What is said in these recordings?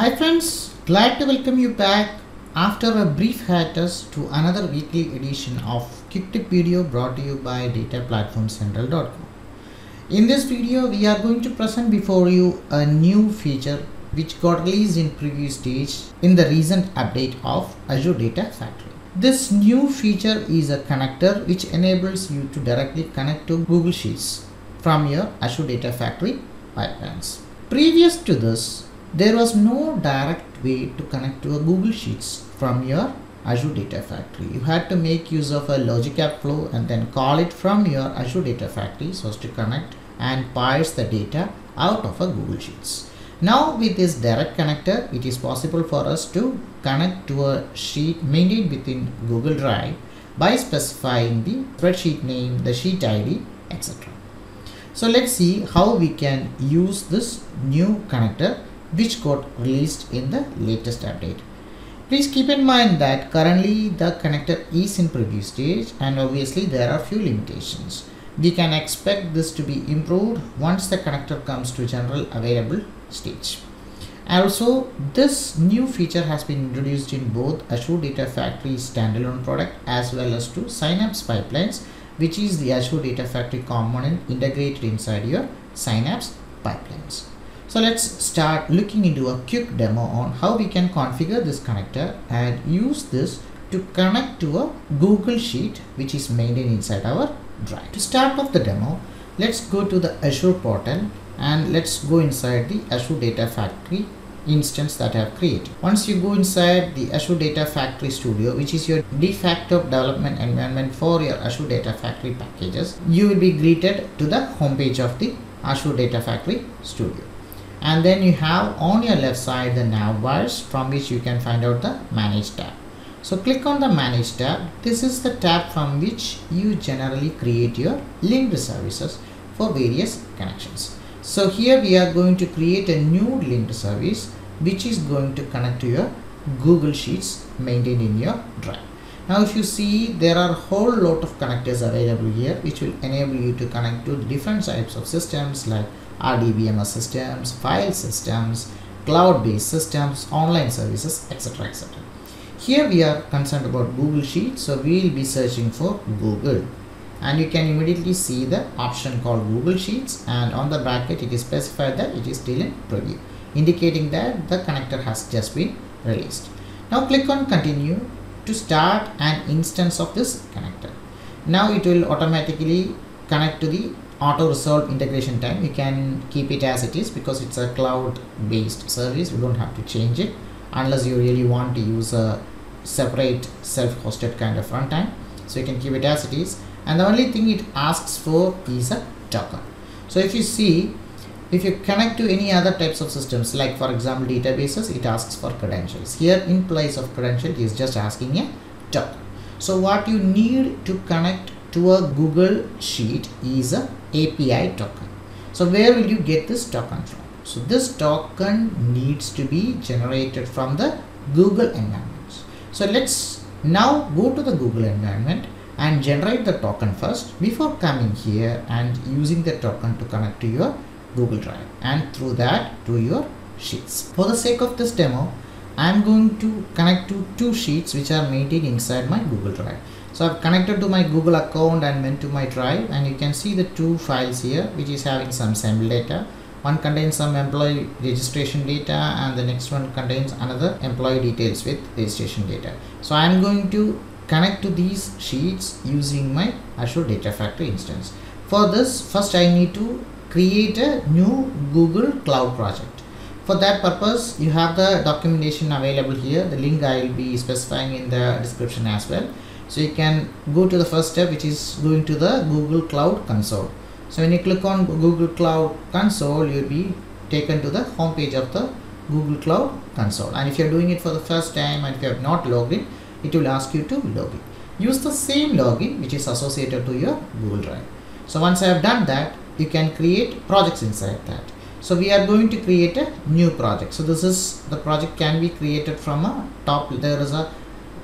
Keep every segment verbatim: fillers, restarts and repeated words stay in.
Hi friends, glad to welcome you back after a brief hiatus to another weekly edition of Kiptic Video brought to you by data platform central dot com. In this video, we are going to present before you a new feature which got released in preview stage in the recent update of Azure Data Factory. This new feature is a connector which enables you to directly connect to Google Sheets from your Azure Data Factory pipelines. Previous to this, there was no direct way to connect to a Google Sheets from your Azure Data Factory. You had to make use of a logic app flow and then call it from your Azure Data Factory so as to connect and parse the data out of a Google Sheets. Now with this direct connector, it is possible for us to connect to a sheet maintained within Google Drive by specifying the spreadsheet name, the sheet I D, et cetera. So let's see how we can use this new connector which got released in the latest update. Please keep in mind that currently the connector is in preview stage and obviously there are few limitations. We can expect this to be improved once the connector comes to general available stage. Also, this new feature has been introduced in both Azure Data Factory standalone product as well as to Synapse pipelines, which is the Azure Data Factory component integrated inside your Synapse pipelines. So let's start looking into a quick demo on how we can configure this connector and use this to connect to a Google Sheet which is maintained inside our Drive. To start off the demo, let's go to the Azure portal and let's go inside the Azure Data Factory instance that I have created. Once you go inside the Azure Data Factory Studio, which is your de facto development environment for your Azure Data Factory packages, you will be greeted to the homepage of the Azure Data Factory Studio. And then you have on your left side the nav bars from which you can find out the manage tab. So click on the manage tab. This is the tab from which you generally create your linked services for various connections. So here we are going to create a new linked service which is going to connect to your Google Sheets maintained in your Drive. Now if you see, there are a whole lot of connectors available here which will enable you to connect to different types of systems like R D B M S systems, file systems, cloud-based systems, online services, et cetera, et cetera. Here we are concerned about Google Sheets, so we will be searching for Google, and you can immediately see the option called Google Sheets, and on the bracket it is specified that it is still in preview, indicating that the connector has just been released. Now click on Continue to start an instance of this connector. Now it will automatically connect to the auto resolve integration time. You can keep it as it is because it's a cloud based service. You don't have to change it unless you really want to use a separate self-hosted kind of runtime. So you can keep it as it is, and the only thing it asks for is a token. So if you see, if you connect to any other types of systems, like for example databases, it asks for credentials. Here in place of credential, it is just asking a token. So what you need to connect to a Google Sheet is a A P I token. So where will you get this token from? So this token needs to be generated from the Google environment. So let's now go to the Google environment and generate the token first before coming here and using the token to connect to your Google Drive and through that to your Sheets. For the sake of this demo, I'm going to connect to two sheets which are maintained inside my Google Drive. So I've connected to my Google account and went to my Drive, and you can see the two files here which is having some sample data. One contains some employee registration data and the next one contains another employee details with registration data. So I'm going to connect to these sheets using my Azure Data Factory instance. For this, first I need to create a new Google Cloud project. For that purpose, you have the documentation available here. The link I will be specifying in the description as well. So you can go to the first step, which is going to the Google Cloud Console. So when you click on Google Cloud Console, you'll be taken to the home page of the Google Cloud Console. And if you're doing it for the first time and if you have not logged in, it will ask you to log in. Use the same login which is associated to your Google Drive. So once I have done that, you can create projects inside that. So we are going to create a new project. So this is the project can be created from a top. There is a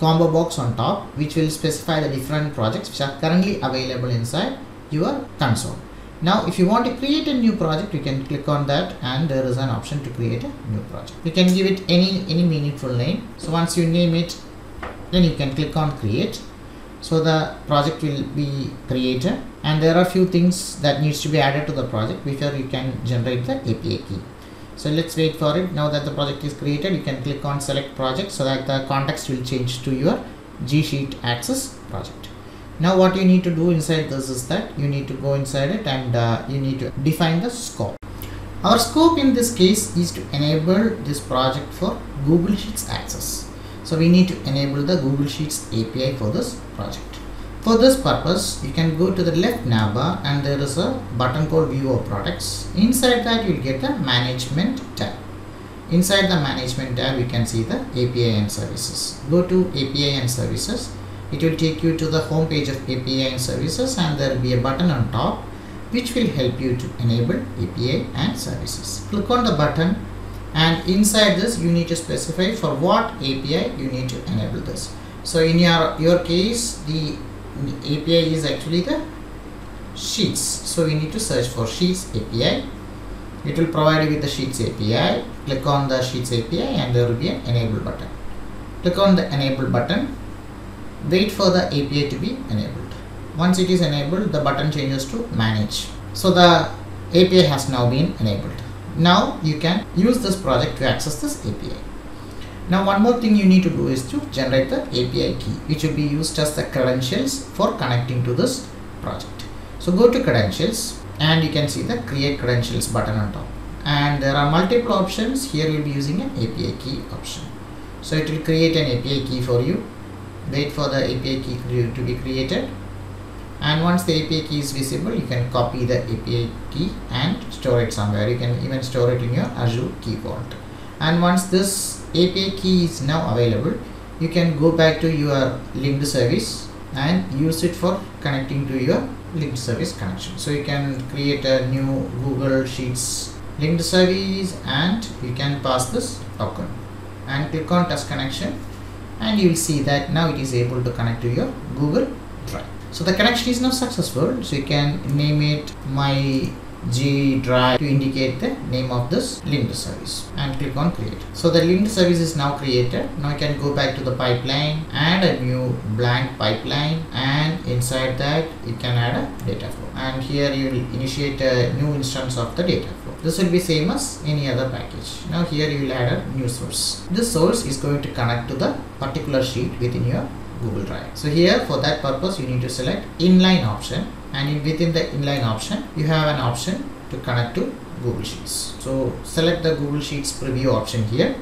combo box on top which will specify the different projects which are currently available inside your console. Now if you want to create a new project, you can click on that and there is an option to create a new project. You can give it any any meaningful name. So once you name it, then you can click on create. So the project will be created, and there are few things that needs to be added to the project before you can generate the A P I key. So let's wait for it. Now that the project is created, you can click on select project so that the context will change to your G Sheet Access project. Now what you need to do inside this is that you need to go inside it and uh, you need to define the scope. Our scope in this case is to enable this project for Google Sheets access. So we need to enable the Google Sheets A P I for this project. For this purpose, you can go to the left navbar and there is a button called View of Products. Inside that you will get the Management tab. Inside the Management tab you can see the A P I and Services. Go to A P I and Services. It will take you to the home page of A P I and services, and there will be a button on top which will help you to enable A P I and services. Click on the button, and inside this you need to specify for what A P I you need to enable this. So in your, your case the A P I is actually the Sheets. So we need to search for Sheets A P I. It will provide you with the Sheets A P I. Click on the Sheets A P I and there will be an enable button. Click on the enable button. Wait for the A P I to be enabled. Once it is enabled, the button changes to manage. So the A P I has now been enabled. Now you can use this project to access this A P I. Now one more thing you need to do is to generate the A P I key, which will be used as the credentials for connecting to this project. So go to credentials and you can see the create credentials button on top. And there are multiple options. Here you'll be using an A P I key option. So it will create an A P I key for you. Wait for the A P I key to be created, and once the A P I key is visible, you can copy the A P I key and store it somewhere. You can even store it in your Azure Key Vault. And once this A P I key is now available, you can go back to your linked service and use it for connecting to your linked service connection. So you can create a new Google Sheets linked service and you can pass this token and click on test connection. And you will see that now it is able to connect to your Google Drive. So the connection is now successful. So you can name it My G Drive to indicate the name of this linked service and click on create. So the linked service is now created. Now you can go back to the pipeline, add a new blank pipeline, and inside that you can add a data flow. And here you will initiate a new instance of the data flow. This will be same as any other package. Now here you will add a new source. This source is going to connect to the particular sheet within your Google Drive. So here for that purpose you need to select inline option, and in, within the inline option you have an option to connect to Google Sheets. So select the Google Sheets preview option here,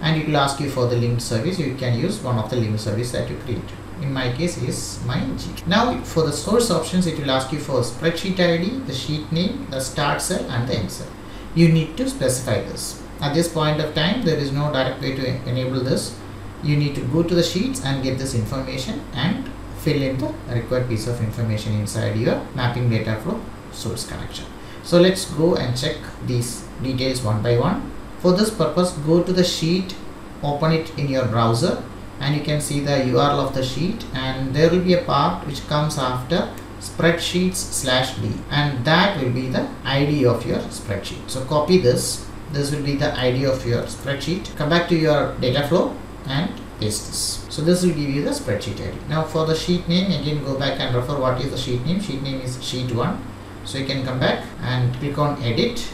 and it will ask you for the linked service. You can use one of the linked service that you created. In my case is my G. Now for the source options it will ask you for spreadsheet I D, the sheet name, the start cell and the end cell. You need to specify this. At this point of time there is no direct way to enable this. You need to go to the sheets and get this information and fill in the required piece of information inside your mapping data flow source connection. So let's go and check these details one by one. For this purpose, go to the sheet, open it in your browser, and you can see the U R L of the sheet, and there will be a part which comes after spreadsheets slash d, and that will be the I D of your spreadsheet. So copy this. This will be the I D of your spreadsheet. Come back to your data flow and paste this. So this will give you the spreadsheet I D. Now for the sheet name, again go back and refer what is the sheet name. Sheet name is sheet one. So you can come back and click on edit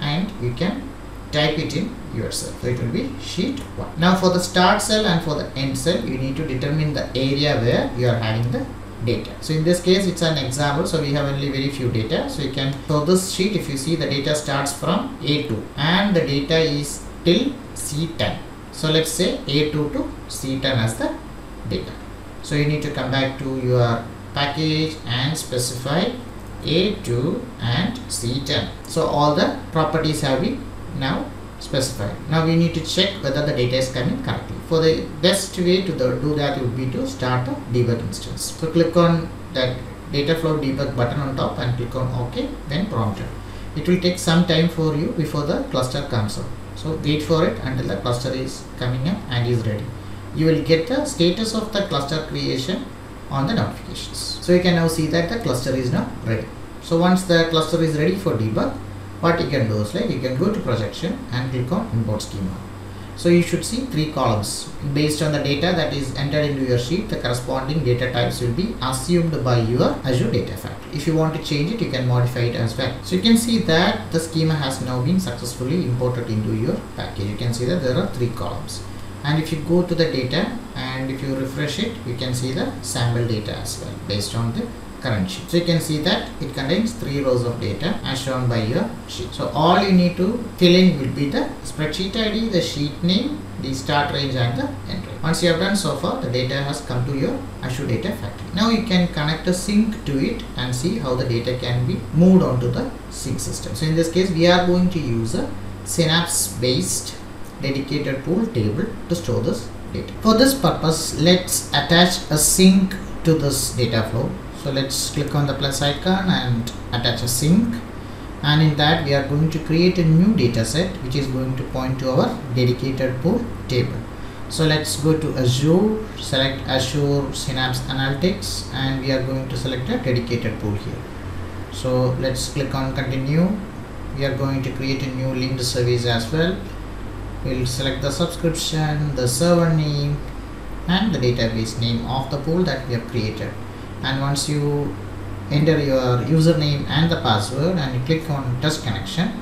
and you can type it in yourself. So it will be sheet one. Now for the start cell and for the end cell, you need to determine the area where you are having the data. So in this case it's an example, so we have only very few data. So you can, for this sheet if you see, the data starts from A two and the data is till C ten. So let's say A two to C ten as the data. So you need to come back to your package and specify A two and C ten. So all the properties have been now specified. Now we need to check whether the data is coming correctly. For the best way to do that would be to start a debug instance. So click on that data flow debug button on top and click on OK, then prompted. It will take some time for you before the cluster comes up. So wait for it until the cluster is coming up and is ready. You will get the status of the cluster creation on the notifications. So you can now see that the cluster is now ready. So once the cluster is ready for debug, what you can do is like you can go to projection and click on import schema. So you should see three columns. Based on the data that is entered into your sheet, the corresponding data types will be assumed by your Azure Data Factory. If you want to change it, you can modify it as well. So you can see that the schema has now been successfully imported into your package. You can see that there are three columns. And if you go to the data and if you refresh it, you can see the sample data as well based on the current sheet. So you can see that it contains three rows of data as shown by your sheet. So all you need to fill in will be the spreadsheet I D, the sheet name, the start range and the end range. Once you have done so far, the data has come to your Azure Data Factory. Now you can connect a sync to it and see how the data can be moved onto the sync system. So in this case, we are going to use a Synapse based dedicated pool table to store this data. For this purpose, let's attach a sync to this data flow. So let's click on the plus icon and attach a sync, and in that we are going to create a new data set which is going to point to our dedicated pool table. So let's go to Azure, select Azure Synapse Analytics, and we are going to select a dedicated pool here. So let's click on continue. We are going to create a new linked service as well. We'll select the subscription, the server name and the database name of the pool that we have created. And once you enter your username and the password and you click on test connection,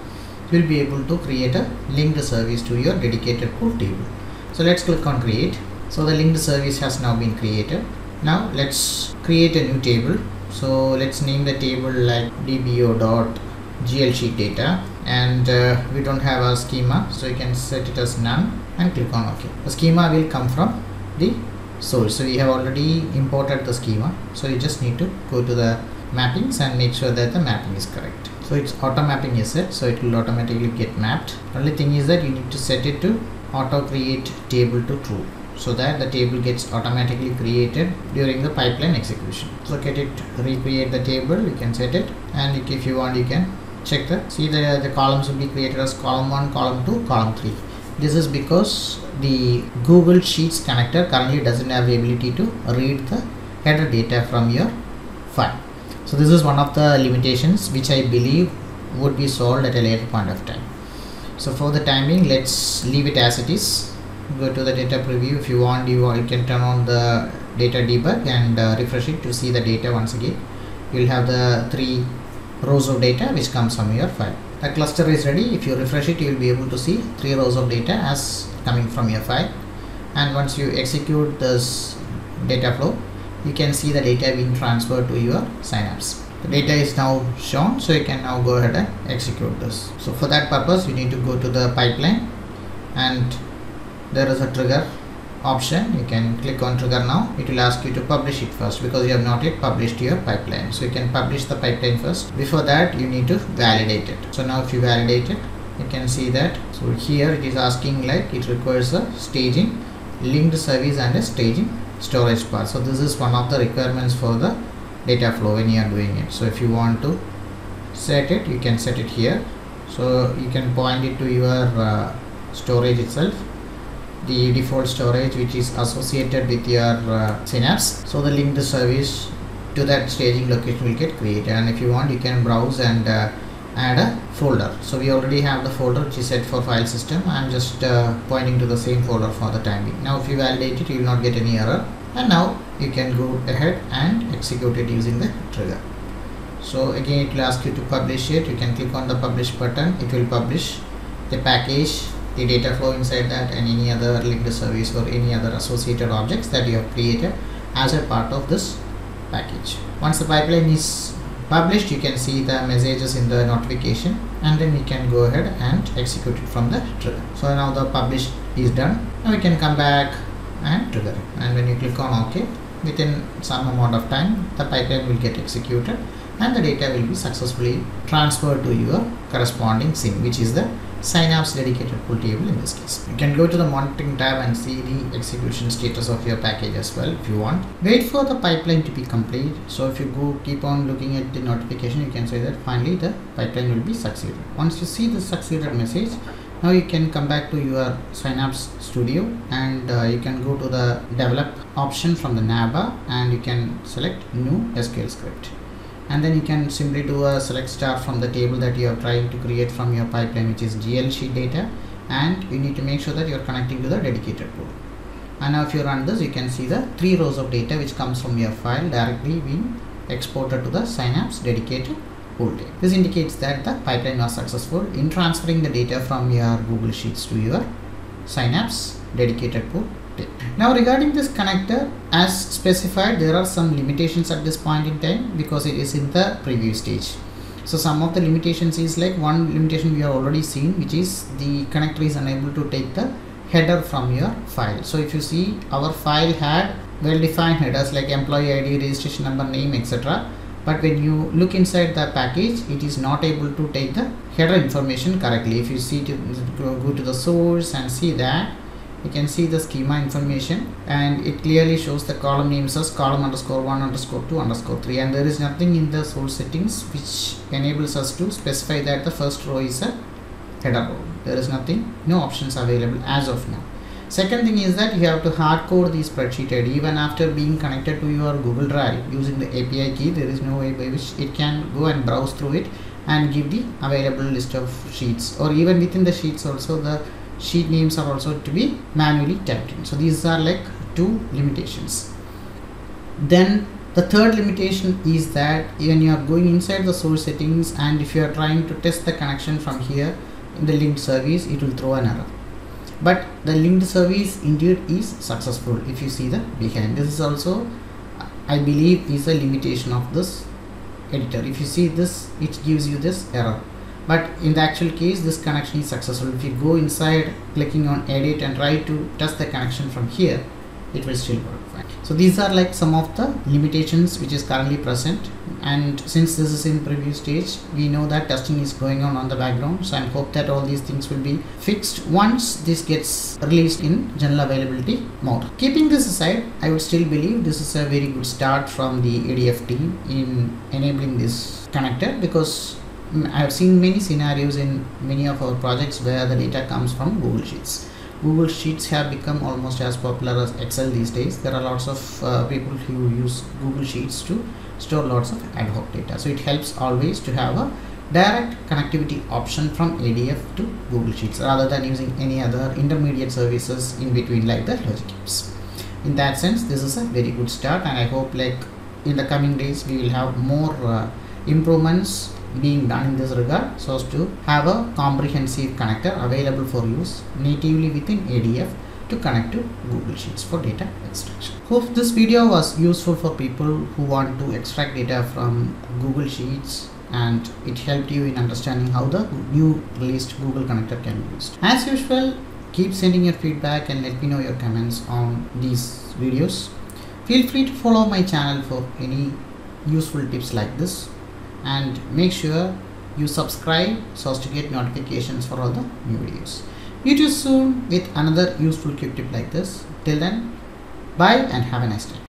you will be able to create a linked service to your dedicated pool table. So let's click on create. So the linked service has now been created. Now let's create a new table. So let's name the table like d b o dot g l sheet data. And uh, we don't have a schema, so you can set it as none and click on OK. The schema will come from the source. So we have already imported the schema, so you just need to go to the mappings and make sure that the mapping is correct. So its auto mapping is set, so it will automatically get mapped. Only thing is that you need to set it to auto create table to true, so that the table gets automatically created during the pipeline execution. So get it, recreate the table, you can set it, and if you want you can check that. See the, the columns will be created as column one, column two, column three. This is because the Google Sheets connector currently doesn't have the ability to read the header data from your file. So this is one of the limitations which I believe would be solved at a later point of time. So for the time being, let's leave it as it is. Go to the data preview. If you want, you, you can turn on the data debug and uh, refresh it to see the data once again. You'll have the three rows of data which comes from your file. The cluster is ready. If you refresh it, you will be able to see three rows of data as coming from your file. And once you execute this data flow, you can see the data being transferred to your Synapse. The data is now shown, so you can now go ahead and execute this. So for that purpose, you need to go to the pipeline, and there is a trigger option. You can click on trigger now. It will ask you to publish it first because you have not yet published your pipeline. So you can publish the pipeline first. Before that, you need to validate it. So now if you validate it, you can see that. So here it is asking like it requires a staging, linked service and a staging storage path. So this is one of the requirements for the data flow when you are doing it. So if you want to set it, you can set it here. So you can point it to your uh, storage itself, the default storage which is associated with your uh, Synapse. So the linked service to that staging location will get created, and if you want you can browse and uh, add a folder. So we already have the folder which is set for file system. I'm just uh, pointing to the same folder for the time being. Now if you validate it, you will not get any error, and now you can go ahead and execute it using the trigger. So again it will ask you to publish it. You can click on the publish button. It will publish the package, the data flow inside that, and any other linked service or any other associated objects that you have created as a part of this package. Once the pipeline is published, you can see the messages in the notification, and then you can go ahead and execute it from the trigger. So now the publish is done. Now you can come back and trigger it, and when you click on OK, within some amount of time the pipeline will get executed and the data will be successfully transferred to your corresponding sync, which is the Synapse dedicated pool table in this case. You can go to the monitoring tab and see the execution status of your package as well if you want. Wait for the pipeline to be complete. So if you go keep on looking at the notification, you can say that finally the pipeline will be succeeded. Once you see the succeeded message, now you can come back to your Synapse Studio, and uh, you can go to the develop option from the navbar and you can select new S Q L script. and then you can simply do a select star from the table that you are trying to create from your pipeline, which is G L sheet data, and you need to make sure that you are connecting to the dedicated pool. And now if you run this, you can see the three rows of data which comes from your file directly being exported to the Synapse dedicated pool table. This indicates that the pipeline was successful in transferring the data from your Google Sheets to your Synapse dedicated pool table. Now regarding this connector, as specified, there are some limitations at this point in time because it is in the preview stage. So some of the limitations is like one limitation we have already seen, which is the connector is unable to take the header from your file. So if you see, our file had well-defined headers like employee I D, registration number, name, et cetera. But when you look inside the package, it is not able to take the header information correctly. If you see, to go to the source and see that, you can see the schema information, and it clearly shows the column names as column underscore one underscore two underscore three, and there is nothing in the source settings which enables us to specify that the first row is a header row. There is nothing, no options available as of now. Second thing is that you have to hardcode the spreadsheet I D even after being connected to your Google Drive using the A P I key. There is no way by which it can go and browse through it and give the available list of sheets, or even within the sheets also the sheet names are also to be manually typed in. So these are like two limitations. Then the third limitation is that when you are going inside the source settings and if you are trying to test the connection from here in the linked service, it will throw an error. But the linked service indeed is successful if you see the behind. This is also, I believe, is a limitation of this editor. If you see this, it gives you this error. But in the actual case, this connection is successful. If you go inside, clicking on edit and try to test the connection from here, it will still work fine. So these are like some of the limitations which is currently present. And since this is in preview stage, we know that testing is going on on the background. So I hope that all these things will be fixed once this gets released in general availability mode. Keeping this aside, I would still believe this is a very good start from the A D F team in enabling this connector, because I have seen many scenarios in many of our projects where the data comes from Google Sheets. Google Sheets have become almost as popular as Excel these days. There are lots of uh, people who use Google Sheets to store lots of ad hoc data. So it helps always to have a direct connectivity option from A D F to Google Sheets rather than using any other intermediate services in between like the logic apps. In that sense, this is a very good start, and I hope like in the coming days we will have more uh, improvements being done in this regard so as to have a comprehensive connector available for use natively within A D F to connect to Google Sheets for data extraction. Hope this video was useful for people who want to extract data from Google Sheets, and it helped you in understanding how the new released Google connector can be used. As usual, keep sending your feedback and let me know your comments on these videos. Feel free to follow my channel for any useful tips like this. And make sure you subscribe so as to get notifications for all the new videos. Meet you soon with another useful quick tip like this. Till then, bye and have a nice day.